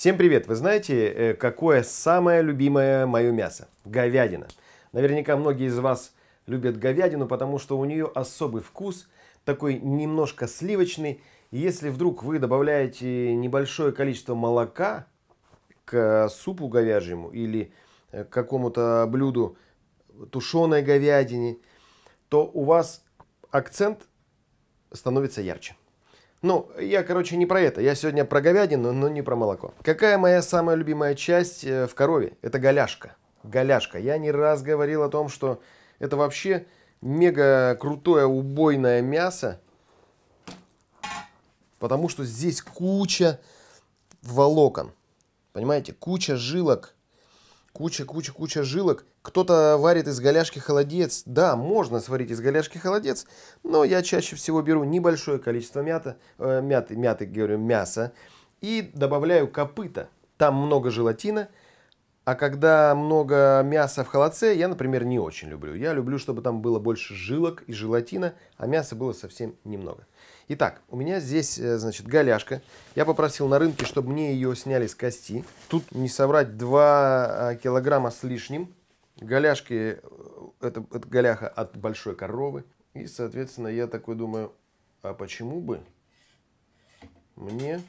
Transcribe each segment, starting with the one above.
Всем привет! Вы знаете, какое самое любимое мое мясо? Говядина. Наверняка многие из вас любят говядину, потому что у нее особый вкус, такой немножко сливочный. Если вдруг вы добавляете небольшое количество молока к супу говяжьему или к какому-то блюду тушеной говядине, то у вас акцент становится ярче. Ну, я, короче, не про это. Я сегодня про говядину, но не про молоко. Какая моя самая любимая часть в корове? Это голяшка. Голяшка. Я не раз говорил о том, что это вообще мега крутое убойное мясо, потому что здесь куча волокон. Понимаете? Куча жилок. Куча жилок. Кто-то варит из голяшки холодец. Да, можно сварить из голяшки холодец, но я чаще всего беру небольшое количество мяса и добавляю копыта. Там много желатина, а когда много мяса в холодце, я, например, не очень люблю. Я люблю, чтобы там было больше жилок и желатина, а мяса было совсем немного. Итак, у меня здесь, значит, голяшка. Я попросил на рынке, чтобы мне ее сняли с кости. Тут, не соврать, 2 килограмма с лишним. Голяшки, это голяха от большой коровы. И, соответственно, я такой думаю, а почему бы мне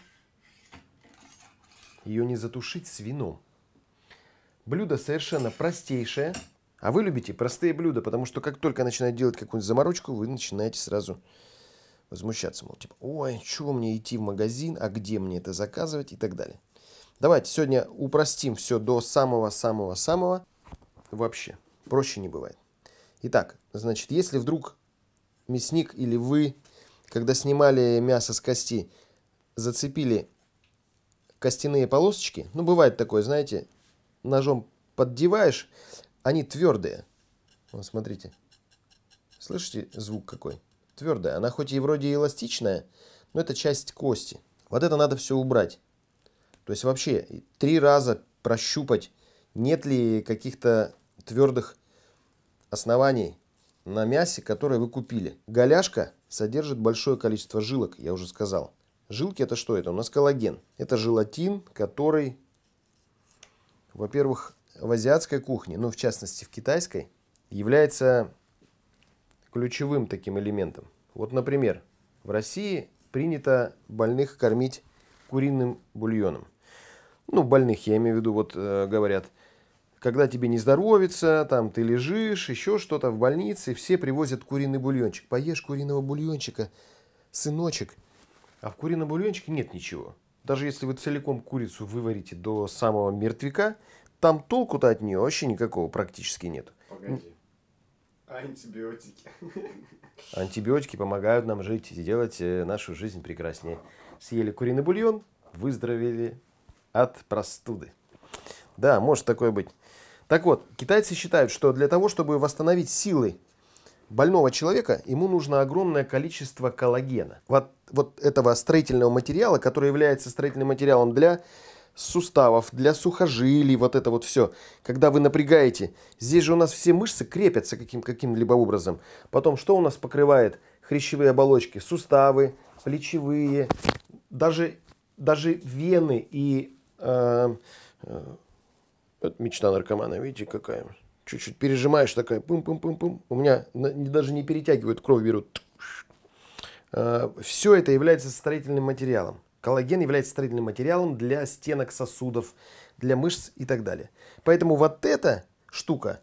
ее не затушить с вином? Блюдо совершенно простейшее. А вы любите простые блюда, потому что как только начинают делать какую-нибудь заморочку, вы начинаете сразу возмущаться. Мол, типа, ой, чего мне идти в магазин, а где мне это заказывать и так далее. Давайте сегодня упростим все до самого-самого-самого. Вообще, проще не бывает. Итак, значит, если вдруг мясник или вы, когда снимали мясо с кости, зацепили костяные полосочки, ну, бывает такое, знаете, ножом поддеваешь, они твердые. Вот, смотрите. Слышите звук какой? Твердая. Она хоть и вроде эластичная, но это часть кости. Вот это надо все убрать. То есть вообще 3 раза прощупать, нет ли каких-то твердых оснований на мясе, которые вы купили. Голяшка содержит большое количество жилок, я уже сказал. Жилки — это что? Это у нас коллаген. Это желатин, который, во-первых, в азиатской кухне, ну, в частности, в китайской, является ключевым таким элементом. Вот, например, в России принято больных кормить куриным бульоном. Ну, больных, я имею в виду, вот говорят, когда тебе не здоровится, там ты лежишь, еще что-то в больнице, все привозят куриный бульончик. Поешь куриного бульончика, сыночек. А в курином бульончике нет ничего. Даже если вы целиком курицу выварите до самого мертвяка, там толку-то от нее вообще никакого практически нет. Погоди. Антибиотики. Антибиотики помогают нам жить и делать нашу жизнь прекраснее. Съели куриный бульон, выздоровели от простуды. Да, может такое быть. Так вот, китайцы считают, что для того, чтобы восстановить силы больного человека, ему нужно огромное количество коллагена. Вот этого строительного материала, который является строительным материалом для суставов, для сухожилий, вот это вот все. Когда вы напрягаете, здесь же у нас все мышцы крепятся каким-либо образом. Потом, что у нас покрывает хрящевые оболочки? Суставы, плечевые, даже вены и... это мечта наркомана, видите, какая? Чуть-чуть пережимаешь, такая пым-пым-пым-пым. У меня даже не перетягивают, кровь берут. Все это является строительным материалом. Коллаген является строительным материалом для стенок сосудов, для мышц и так далее. Поэтому вот эта штука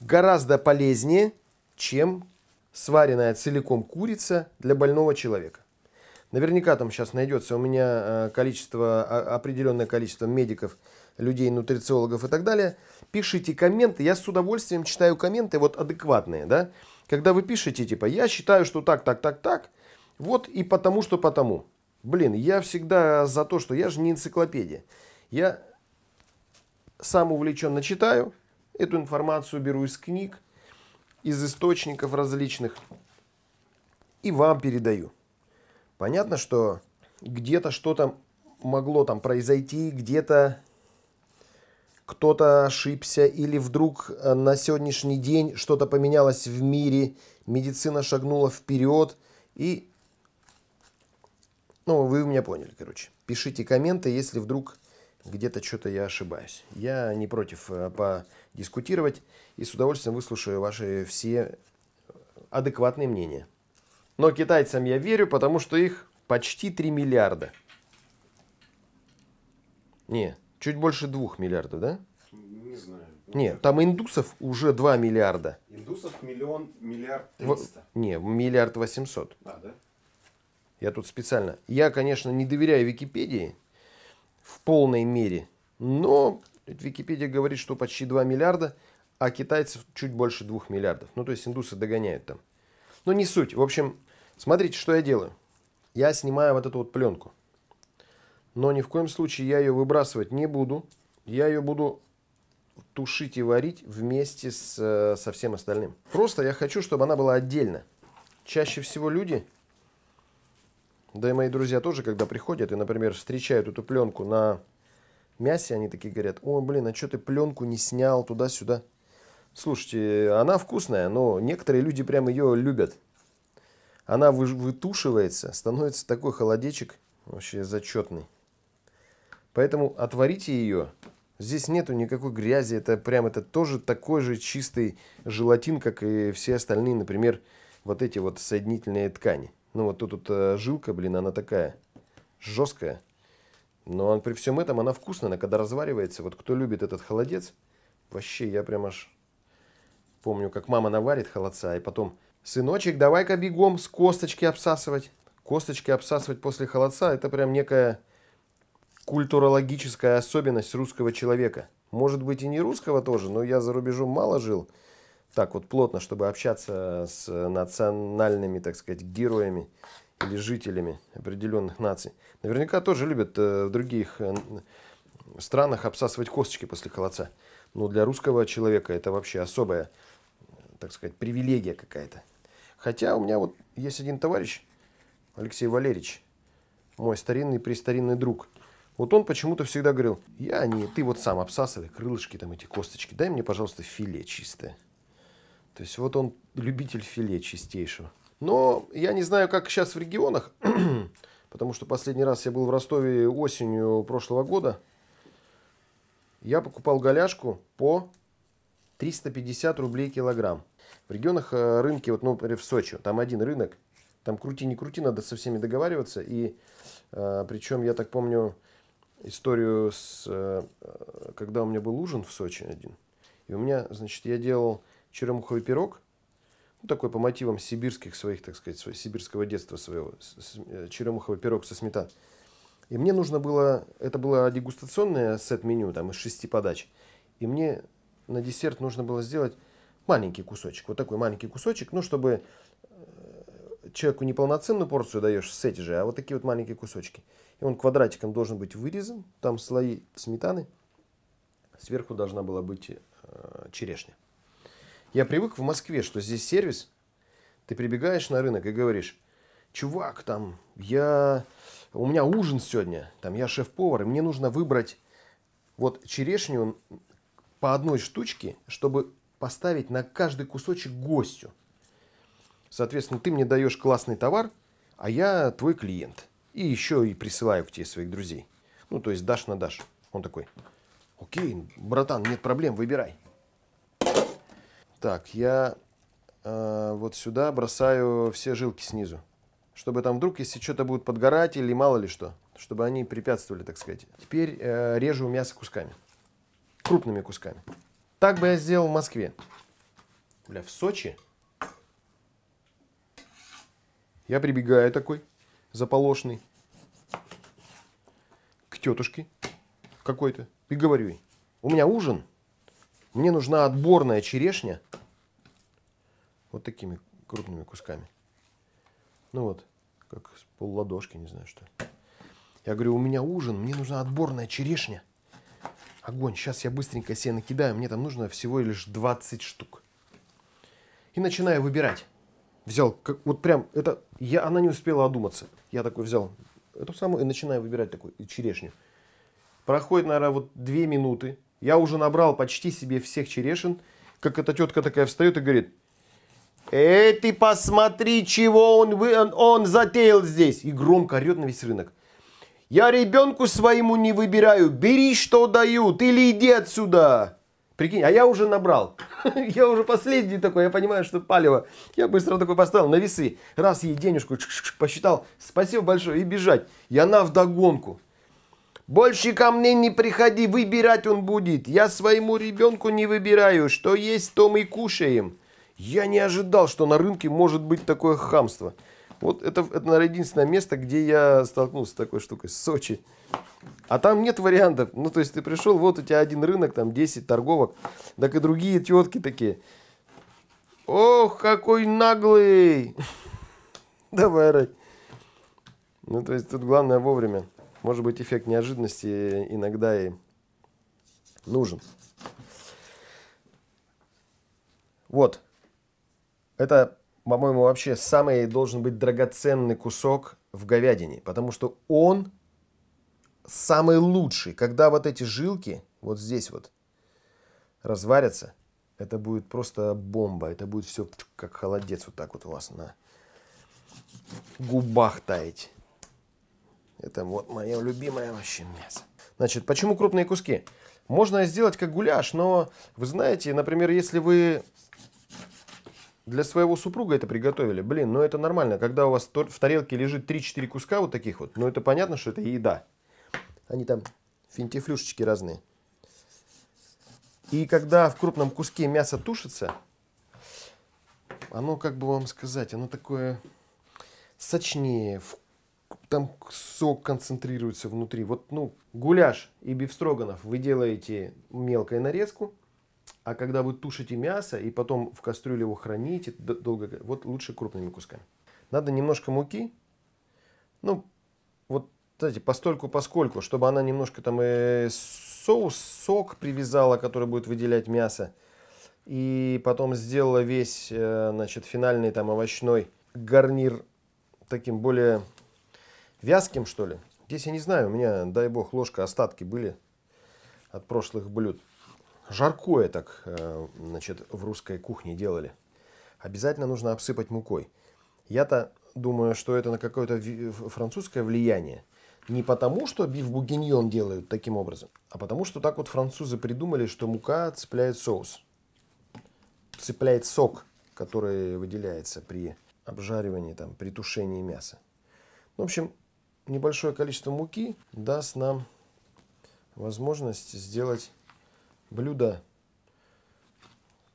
гораздо полезнее, чем сваренная целиком курица для больного человека. Наверняка там сейчас найдется у меня определенное количество медиков, людей, нутрициологов и так далее. Пишите комменты, я с удовольствием читаю комменты, вот адекватные, да. Когда вы пишете, типа, я считаю, что так, вот и потому. Блин, я всегда за то, что я же не энциклопедия. Я сам увлеченно читаю, эту информацию беру из книг, из источников различных и вам передаю. Понятно, что где-то что-то могло там произойти, где-то кто-то ошибся или вдруг на сегодняшний день что-то поменялось в мире, медицина шагнула вперед и... Ну, вы меня поняли, короче. Пишите комменты, если вдруг где-то что-то я ошибаюсь. Я не против подискутировать и с удовольствием выслушаю ваши все адекватные мнения. Но китайцам я верю, потому что их почти 3 миллиарда. Не, чуть больше 2 миллиардов, да? Не знаю. Нет, там индусов уже 2 миллиарда. Индусов миллиард триста. Не, 1 800 000 000. А, да? Я тут специально. Я, конечно, не доверяю Википедии в полной мере, но Википедия говорит, что почти 2 миллиарда, а китайцев чуть больше 2 миллиардов. Ну, то есть индусы догоняют там. Но не суть. В общем, смотрите, что я делаю. Я снимаю вот эту вот пленку. Но ни в коем случае я ее выбрасывать не буду. Я ее буду тушить и варить вместе со всем остальным. Просто я хочу, чтобы она была отдельно. Чаще всего люди, да и мои друзья тоже, когда приходят и, например, встречают эту пленку на мясе, они такие говорят: «О, блин, а что ты пленку не снял туда-сюда?» Слушайте, она вкусная, но некоторые люди прям ее любят. Она вытушивается, становится такой холодечек вообще зачетный. Поэтому отварите ее. Здесь нету никакой грязи, это прям это тоже такой же чистый желатин, как и все остальные, например, вот эти вот соединительные ткани. Ну вот тут вот жилка, блин, она такая жесткая, но при всем этом она вкусная, она когда разваривается, вот кто любит этот холодец, вообще я прям аж помню, как мама наварит холодца, и потом: «Сыночек, давай-ка бегом с косточки обсасывать». Косточки обсасывать после холодца — это прям некая культурологическая особенность русского человека. Может быть, и не русского тоже, но я за рубежом мало жил так вот плотно, чтобы общаться с национальными, так сказать, героями или жителями определенных наций. Наверняка тоже любят в других странах обсасывать косточки после холодца. Но для русского человека это вообще особая, так сказать, привилегия какая-то. Хотя у меня вот есть один товарищ, Алексей Валерьевич, мой старинный друг. Вот он почему-то всегда говорил: «Я не, ты вот сам обсасывай крылышки, там эти косточки, дай мне, пожалуйста, филе чистое». То есть вот он любитель филе чистейшего. Но я не знаю, как сейчас в регионах, потому что последний раз я был в Ростове осенью прошлого года. Я покупал голяшку по 350 рублей килограмм. В регионах рынки, вот, ну, например, в Сочи, там один рынок, там крути не крути, надо со всеми договариваться. И причем я так помню историю, когда у меня был ужин в Сочи один. И у меня, значит, я делал черемуховый пирог, ну, такой по мотивам сибирских своих, так сказать, сибирского детства своего, черемуховый пирог со сметаной. И мне нужно было, это было дегустационное сет-меню, там из 6 подач, и мне на десерт нужно было сделать маленький кусочек, вот такой маленький кусочек, ну, чтобы человеку не полноценную порцию даешь в сете же, а вот такие вот маленькие кусочки. И он квадратиком должен быть вырезан, там слои сметаны, сверху должна была быть черешня. Я привык в Москве, что здесь сервис, ты прибегаешь на рынок и говоришь: «Чувак, там, у меня ужин сегодня, там, я шеф-повар, и мне нужно выбрать вот черешню по одной штучке, чтобы поставить на каждый кусочек гостю. Соответственно, ты мне даешь классный товар, а я твой клиент. И еще и присылаю к тебе своих друзей. Ну, то есть дашь на дашь». Он такой: «Окей, братан, нет проблем, выбирай». Так, я вот сюда бросаю все жилки снизу, чтобы там вдруг, если что-то будет подгорать или мало ли что, чтобы они препятствовали, так сказать. Теперь режу мясо кусками, крупными кусками. Так бы я сделал в Москве. Бля, в Сочи я прибегаю такой заполошный к тетушке какой-то и говорю ей: «У меня ужин. Мне нужна отборная черешня вот такими крупными кусками». Ну вот, как с полладошки, не знаю что. Я говорю: «У меня ужин, мне нужна отборная черешня. Огонь, сейчас я быстренько себе накидаю, мне там нужно всего лишь 20 штук». И начинаю выбирать. Взял, вот прям, она не успела одуматься. Я такой взял эту самую и начинаю выбирать такую черешню. Проходит, наверное, вот 2 минуты. Я уже набрал почти себе всех черешин, как эта тетка такая встает и говорит: «Эй, ты посмотри, чего он затеял здесь!» И громко орет на весь рынок. Я ребенку своему не выбираю. Бери, что дают, или иди отсюда. Прикинь, а я уже набрал. Я уже последний такой, я понимаю, что палево. Я быстро такой поставил на весы. Раз ей денежку посчитал. Спасибо большое. И бежать. И она вдогонку. Больше ко мне не приходи, выбирать он будет. Я своему ребенку не выбираю. Что есть, то мы кушаем. Я не ожидал, что на рынке может быть такое хамство. Вот это, наверное, единственное место, где я столкнулся с такой штукой. Сочи. А там нет вариантов. Ну, то есть ты пришел, вот у тебя один рынок, там 10 торговок. Так и другие тетки такие. Ох, какой наглый. Давай, Рай. Ну, то есть тут главное вовремя. Может быть, эффект неожиданности иногда и нужен. Вот. Это... По-моему, вообще самый должен быть драгоценный кусок в говядине, потому что он самый лучший. Когда вот эти жилки вот здесь вот разварятся, это будет просто бомба. Это будет все как холодец вот так вот у вас на губах таять. Это вот мое любимое вообще мясо. Значит, почему крупные куски? Можно сделать как гуляш, но вы знаете, например, если вы... Для своего супруга это приготовили. Блин, ну это нормально. Когда у вас в тарелке лежит 3-4 куска вот таких вот, ну это понятно, что это еда. Они там финтифлюшечки разные. И когда в крупном куске мясо тушится, оно, как бы вам сказать, оно такое сочнее. Там сок концентрируется внутри. Вот, ну, гуляш и бифстроганов вы делаете мелкой нарезку. А когда вы тушите мясо и потом в кастрюле его храните долго, вот лучше крупными кусками. Надо немножко муки. Ну, вот, знаете, постольку-поскольку, чтобы она немножко там соус, сок привязала, который будет выделять мясо. И потом сделала весь, значит, финальный там овощной гарнир таким более вязким, что ли. Здесь я не знаю, у меня, дай бог, ложка, остатки были от прошлых блюд. Жаркое так, значит, в русской кухне делали. Обязательно нужно обсыпать мукой. Я-то думаю, что это на какое-то французское влияние. Не потому, что биф-бугиньон делают таким образом, а потому, что так вот французы придумали, что мука цепляет соус. Цепляет сок, который выделяется при обжаривании, там, при тушении мяса. В общем, небольшое количество муки даст нам возможность сделать... блюдо,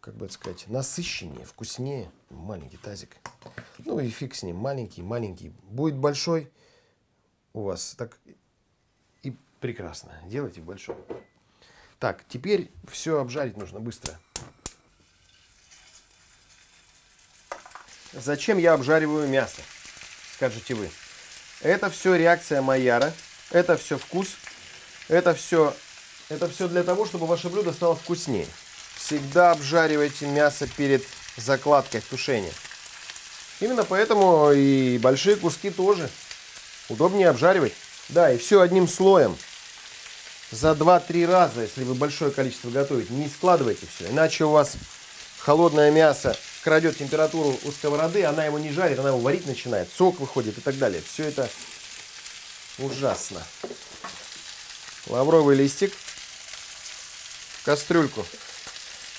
как бы это сказать, насыщеннее, вкуснее. Маленький тазик. Ну и фиг с ним, маленький. Будет большой у вас, так и прекрасно. Делайте большой. Так, теперь все обжарить нужно быстро. Зачем я обжариваю мясо, скажете вы. Это все реакция Майяра, это все вкус, это все... Это все для того, чтобы ваше блюдо стало вкуснее. Всегда обжаривайте мясо перед закладкой тушения. Именно поэтому и большие куски тоже удобнее обжаривать. Да, и все одним слоем. За 2-3 раза, если вы большое количество готовите, не складывайте все. Иначе у вас холодное мясо крадет температуру у сковороды, она его не жарит, она его варить начинает, сок выходит и так далее. Все это ужасно. Лавровый листик. Кастрюльку,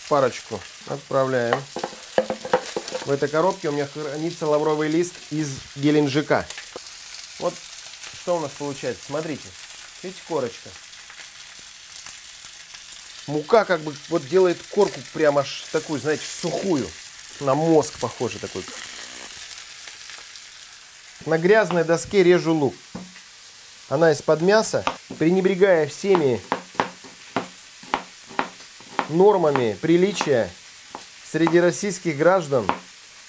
парочку отправляем. В этой коробке у меня хранится лавровый лист из Геленджика. Вот что у нас получается. Смотрите, видите, корочка. Мука как бы вот делает корку прямо аж такую, знаете, сухую. На мозг похоже такой. На грязной доске режу лук. Она из-под мяса, пренебрегая всеми нормами приличия среди российских граждан,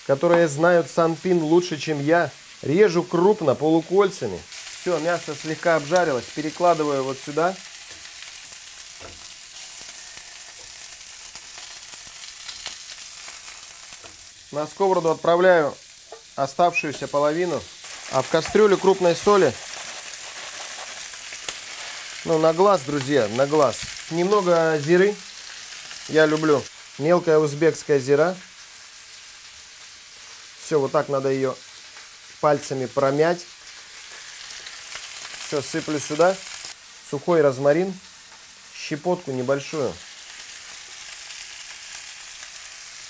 которые знают санпин лучше, чем я. Режу крупно, полукольцами. Все, мясо слегка обжарилось. Перекладываю вот сюда. На сковороду отправляю оставшуюся половину. А в кастрюлю крупной соли, ну, на глаз, друзья, на глаз, немного зиры. Я люблю мелкая узбекская зира. Все, вот так надо ее пальцами промять. Все, сыплю сюда сухой розмарин, щепотку небольшую.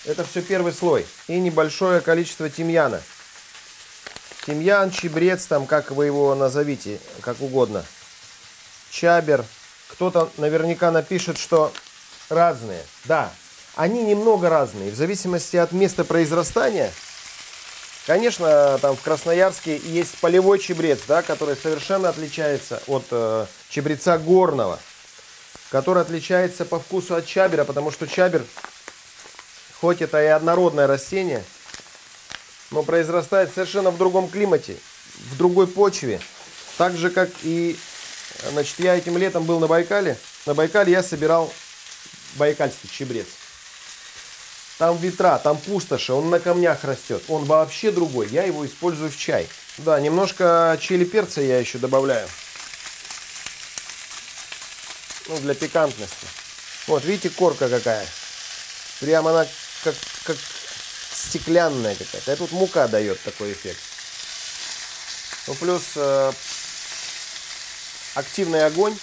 Это все первый слой. И небольшое количество тимьяна. Тимьян, чебрец, там как вы его назовите, как угодно. Чабер. Кто-то наверняка напишет, что разные. Да, они немного разные. В зависимости от места произрастания. Конечно, там в Красноярске есть полевой чебрец, да, который совершенно отличается от чебреца горного. Который отличается по вкусу от чабера, потому что чабер... Хоть это и однородное растение, но произрастает совершенно в другом климате, в другой почве. Так же, как и, значит, я этим летом был на Байкале. На Байкале я собирал байкальский чебрец. Там ветра, там пустоши, он на камнях растет. Он вообще другой, я его использую в чай. Да, немножко чили перца я еще добавляю. Ну, для пикантности. Вот, видите, корка какая. Прям она... Как стеклянная какая-то. Это вот мука дает такой эффект. Ну, плюс активный огонь.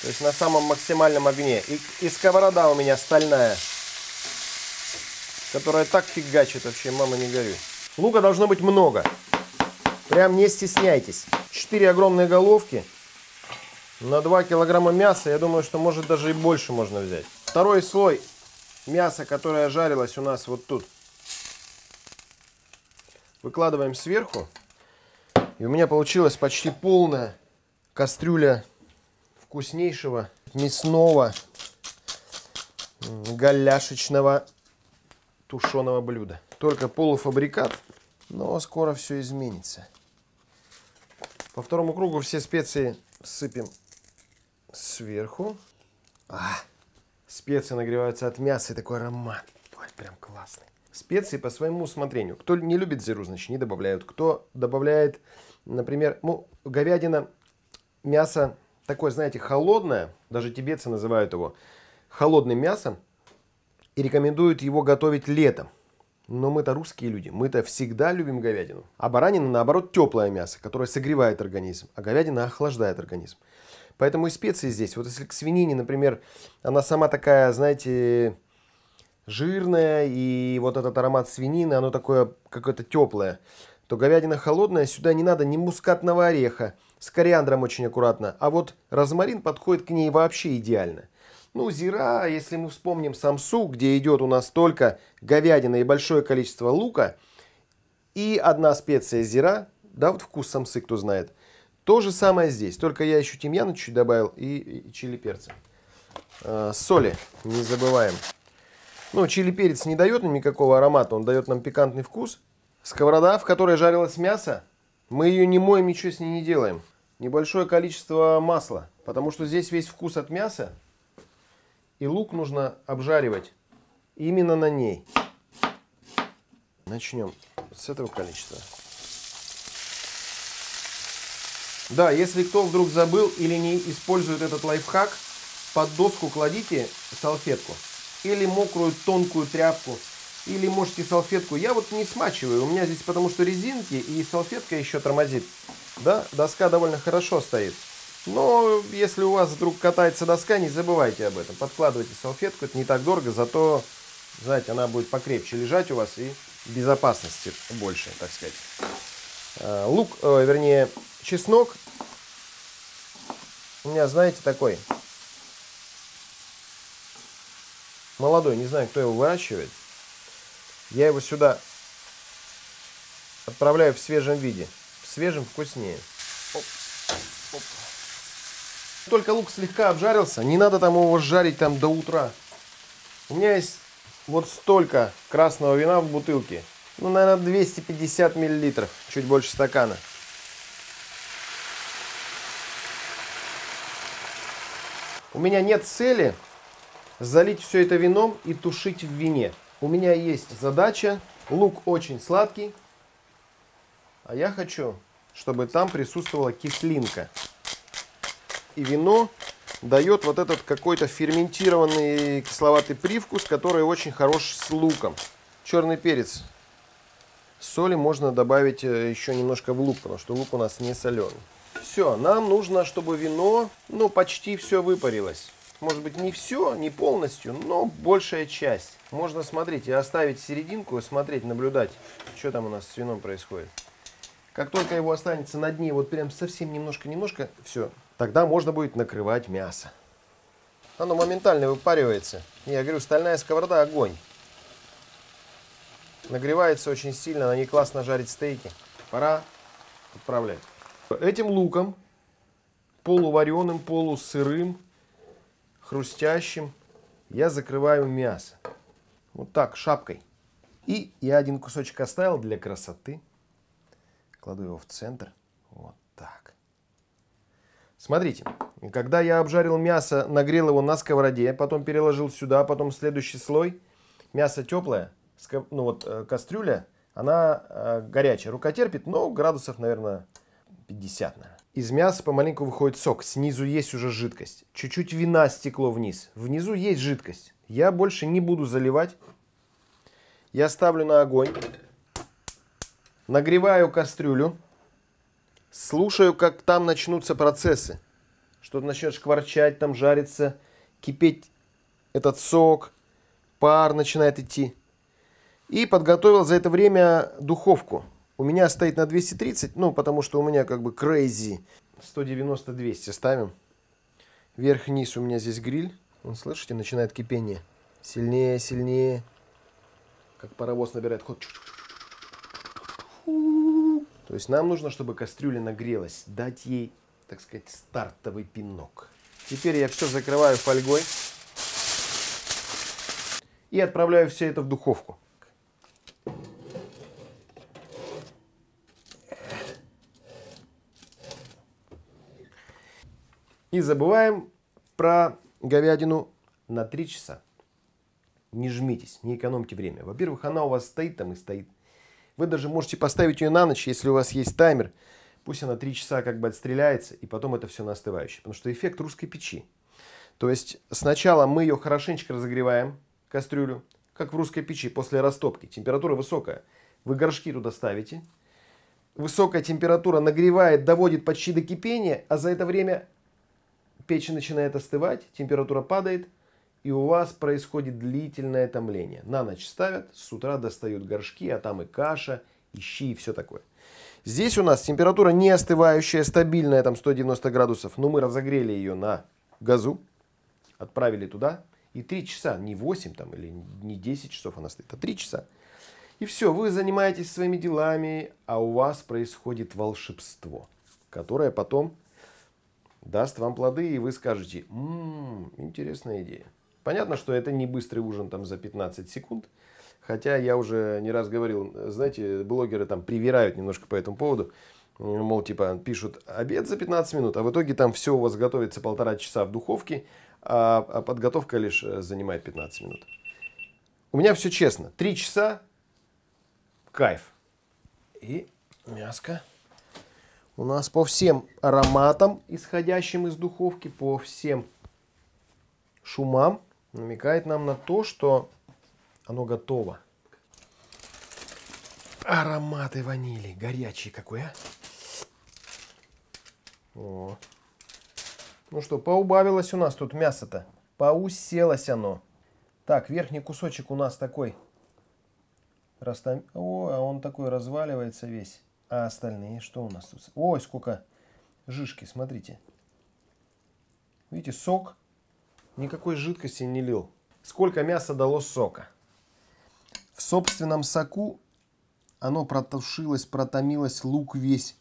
То есть на самом максимальном огне. И сковорода у меня стальная, которая так фигачит вообще, мама не горюй. Лука должно быть много. Прям не стесняйтесь. 4 огромные головки. На 2 килограмма мяса, я думаю, что может даже и больше можно взять. Второй слой мяса, которое жарилось у нас вот тут, выкладываем сверху. И у меня получилась почти полная кастрюля вкуснейшего мясного голяшечного тушеного блюда. Только полуфабрикат, но скоро все изменится. По второму кругу все специи сыпем сверху. Специи нагреваются от мяса, и такой аромат. Ой, прям классный. Специи по своему усмотрению. Кто не любит зиру, значит, не добавляют. Кто добавляет, например, ну, говядина, мясо такое, знаете, холодное. Даже тибетцы называют его холодным мясом. И рекомендуют его готовить летом. Но мы-то русские люди, мы-то всегда любим говядину. А баранина, наоборот, теплое мясо, которое согревает организм, а говядина охлаждает организм. Поэтому и специи здесь. Вот если к свинине, например, она сама такая, знаете, жирная, и вот этот аромат свинины, оно такое какое-то теплое, то говядина холодная, сюда не надо ни мускатного ореха, с кориандром очень аккуратно, а вот розмарин подходит к ней вообще идеально. Ну, зира, если мы вспомним самсу, где идет у нас только говядина и большое количество лука, и одна специя зира, да, вот вкус самсы, кто знает. То же самое здесь, только я еще тимьяна чуть-чуть добавил и чили перца. Соли не забываем. Ну, чили перец не дает нам никакого аромата, он дает нам пикантный вкус. Сковорода, в которой жарилось мясо, мы ее не моем, ничего с ней не делаем. Небольшое количество масла, потому что здесь весь вкус от мяса. И лук нужно обжаривать именно на ней. Начнем с этого количества. Да, если кто вдруг забыл или не использует этот лайфхак, под доску кладите салфетку. Или мокрую тонкую тряпку, или можете салфетку. Я вот не смачиваю, у меня здесь потому что резинки и салфетка еще тормозит. Да, доска довольно хорошо стоит. Но если у вас вдруг катается доска, не забывайте об этом. Подкладывайте салфетку, это не так дорого, зато, знаете, она будет покрепче лежать у вас и безопасности больше, так сказать. Лук, вернее, чеснок у меня, знаете, такой молодой, не знаю, кто его выращивает. Я его сюда отправляю в свежем виде, в свежем вкуснее. Оп, оп. Только лук слегка обжарился, не надо там его жарить там до утра. У меня есть вот столько красного вина в бутылке. Ну, наверное, 250 миллилитров, чуть больше стакана. У меня нет цели залить все это вином и тушить в вине. У меня есть задача. Лук очень сладкий, а я хочу, чтобы там присутствовала кислинка. И вино дает вот этот какой-то ферментированный кисловатый привкус, который очень хорош с луком. Черный перец Соли можно добавить еще немножко в лук, потому что лук у нас не соленый. Все, нам нужно, чтобы вино, ну, почти все выпарилось. Может быть, не все, не полностью, но большая часть. Можно смотреть и оставить серединку, смотреть, наблюдать, что там у нас с вином происходит. Как только его останется на дне, вот прям совсем немножко-немножко, все, тогда можно будет накрывать мясо. Оно моментально выпаривается. Я говорю, стальная сковорода – огонь. Нагревается очень сильно, на ней классно жарить стейки. Пора отправлять. Этим луком, полувареным, полусырым, хрустящим, я закрываю мясо. Вот так, шапкой. И я один кусочек оставил для красоты. Кладу его в центр. Вот так. Смотрите, когда я обжарил мясо, нагрел его на сковороде, потом переложил сюда, потом следующий слой. Мясо теплое, ну вот кастрюля, она горячая, рука терпит, но градусов, наверное, 50, наверное. Из мяса помаленьку выходит сок, снизу есть уже жидкость. Чуть-чуть вина стекло вниз, внизу есть жидкость. Я больше не буду заливать. Я ставлю на огонь, нагреваю кастрюлю, слушаю, как там начнутся процессы. Что-то начнет шкварчать, там жарится, кипеть этот сок, пар начинает идти. И подготовил за это время духовку. У меня стоит на 230, ну, потому что у меня как бы crazy. 190-200 ставим. Вверх-вниз у меня здесь гриль. Вон, слышите, начинает кипение. Сильнее, сильнее. Как паровоз набирает ход. То есть нам нужно, чтобы кастрюля нагрелась. Дать ей, так сказать, стартовый пинок. Теперь я все закрываю фольгой. И отправляю все это в духовку. И забываем про говядину на 3 часа. Не жмитесь, не экономьте время. Во-первых, она у вас стоит там и стоит. Вы даже можете поставить ее на ночь, если у вас есть таймер. Пусть она 3 часа как бы отстреляется, и потом это все на остывающее. Потому что эффект русской печи. То есть сначала мы ее хорошенечко разогреваем, кастрюлю, как в русской печи после растопки. Температура высокая. Вы горшки туда ставите. Высокая температура нагревает, доводит почти до кипения, а за это время... Печь начинает остывать, температура падает, и у вас происходит длительное томление. На ночь ставят, с утра достают горшки, а там и каша, и щи, и все такое. Здесь у нас температура не остывающая, стабильная, там 190 градусов, но мы разогрели ее на газу, отправили туда, и 3 часа, не 8 там, или не 10 часов она стоит, а 3 часа. И все, вы занимаетесь своими делами, а у вас происходит волшебство, которое потом... даст вам плоды, и вы скажете, интересная идея. Понятно, что это не быстрый ужин там за 15 секунд, хотя я уже не раз говорил, знаете, блогеры там привирают немножко по этому поводу, мол, типа, пишут обед за 15 минут, а в итоге там все у вас готовится 1,5 часа в духовке, а подготовка лишь занимает 15 минут. У меня все честно, 3 часа, кайф. И мяско. У нас по всем ароматам, исходящим из духовки, по всем шумам, намекает нам на то, что оно готово. Ароматы ванили. Горячий какой, а? О. Ну что, поубавилось у нас тут мясо-то. Поуселось оно. Так, верхний кусочек у нас такой. О, а он такой разваливается весь. А остальные, что у нас тут? Ой, сколько жижки, смотрите. Видите, сок. Никакой жидкости не лил. Сколько мяса дало сока. В собственном соку оно протушилось, протомилось. Лук весь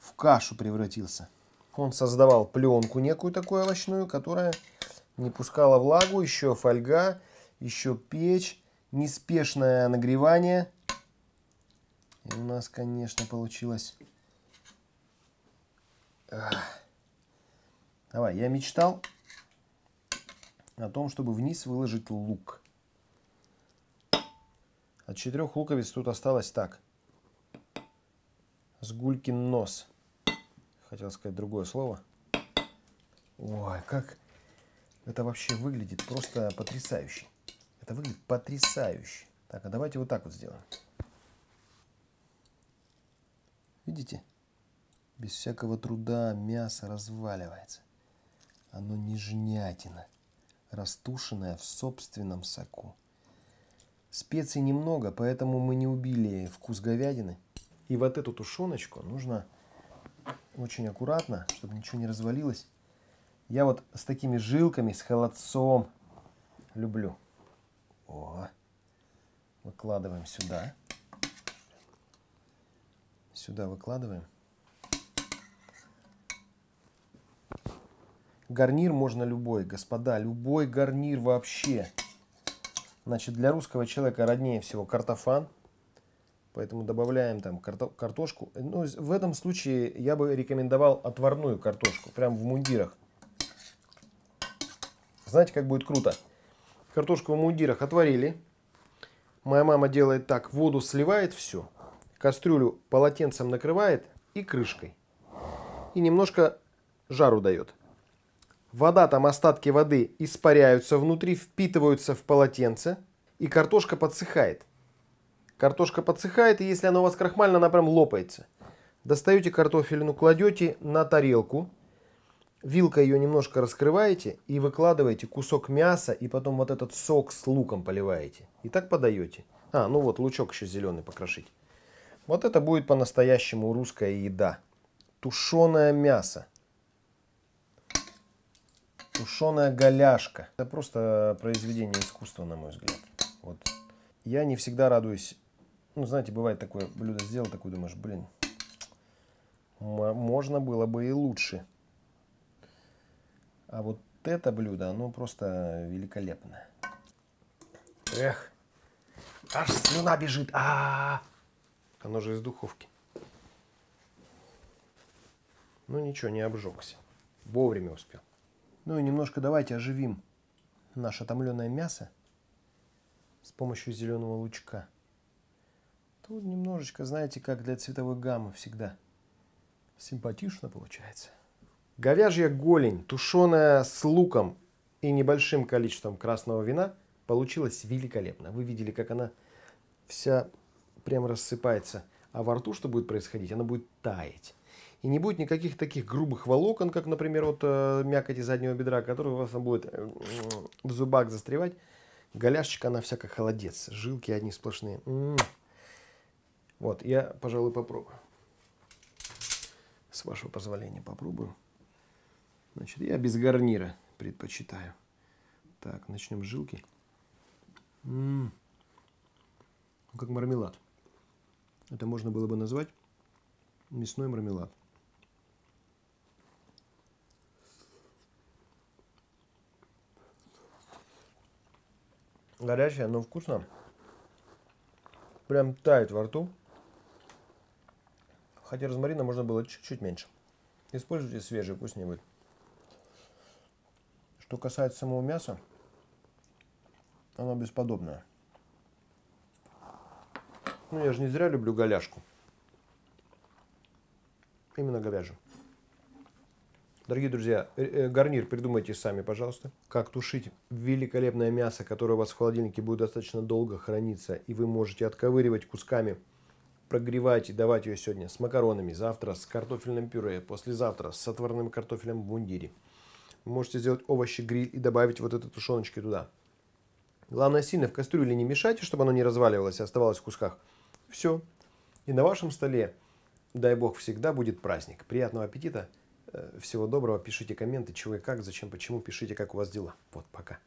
в кашу превратился. Он создавал пленку некую такую овощную, которая не пускала влагу. Еще фольга, еще печь, неспешное нагревание. И у нас, конечно, получилось... Ах. Давай, я мечтал о том, чтобы вниз выложить лук. От 4 луковиц тут осталось так. Сгулькин нос. Хотел сказать другое слово. Ой, как это вообще выглядит просто потрясающе. Это выглядит потрясающе. Так, а давайте вот так вот сделаем. Видите? Без всякого труда мясо разваливается. Оно нежнятина, растушенное в собственном соку. Специй немного, поэтому мы не убили вкус говядины. И вот эту тушеночку нужно очень аккуратно, чтобы ничего не развалилось. Я вот с такими жилками, с холодцом люблю. О, выкладываем сюда. Сюда выкладываем. Гарнир можно любой, господа, любой гарнир вообще. Значит, для русского человека роднее всего картофан, поэтому добавляем там картошку. Но в этом случае я бы рекомендовал отварную картошку, прям в мундирах. Знаете, как будет круто? Картошку в мундирах отварили. Моя мама делает так, воду сливает все, кастрюлю полотенцем накрывает и крышкой. И немножко жару дает. Вода, там остатки воды испаряются внутри, впитываются в полотенце, и картошка подсыхает. Картошка подсыхает, и если она у вас крахмально, она прям лопается. Достаете картофелину, кладете на тарелку, вилкой ее немножко раскрываете и выкладываете кусок мяса, и потом вот этот сок с луком поливаете. И так подаете. А, ну вот лучок еще зеленый покрошить. Вот это будет по-настоящему русская еда. Тушеное мясо. Тушеная голяшка. Это просто произведение искусства, на мой взгляд. Вот. Я не всегда радуюсь. Ну, знаете, бывает такое блюдо сделал, такой думаешь, блин, можно было бы и лучше. А вот это блюдо, оно просто великолепное. Эх, аж слюна бежит. А-а-а. Оно же из духовки. Ну, ничего, не обжегся. Вовремя успел. Ну и немножко давайте оживим наше томленое мясо с помощью зеленого лучка. Тут немножечко, знаете, как для цветовой гаммы всегда. Симпатично получается. Говяжья голень, тушеная с луком и небольшим количеством красного вина, получилась великолепно. Вы видели, как она вся прям рассыпается. А во рту что будет происходить? Она будет таять. И не будет никаких таких грубых волокон, как, например, вот мякоти заднего бедра, которые у вас будет в зубах застревать. Голяшечка, она вся как холодец. Жилки одни сплошные. Вот, я, пожалуй, попробую. С вашего позволения попробую. Значит, я без гарнира предпочитаю. Так, начнем с жилки. Как мармелад. Это можно было бы назвать мясной мармелад. Горячее, но вкусно. Прям тает во рту. Хотя розмарина можно было чуть-чуть меньше. Используйте свежий, вкуснее будет. Что касается самого мяса, оно бесподобное. Ну, я же не зря люблю голяшку. Именно говяжью. Дорогие друзья, гарнир придумайте сами, пожалуйста. Как тушить великолепное мясо, которое у вас в холодильнике будет достаточно долго храниться, и вы можете отковыривать кусками, прогревать и давать ее сегодня с макаронами, завтра с картофельным пюре, послезавтра с отварным картофелем в мундире. Вы можете сделать овощи-гриль и добавить вот этой тушеночки туда. Главное, сильно в кастрюле не мешайте, чтобы оно не разваливалось и оставалось в кусках. Все. И на вашем столе, дай бог, всегда будет праздник. Приятного аппетита, всего доброго, пишите комменты, чего и как, зачем, почему, пишите, как у вас дела. Вот, пока.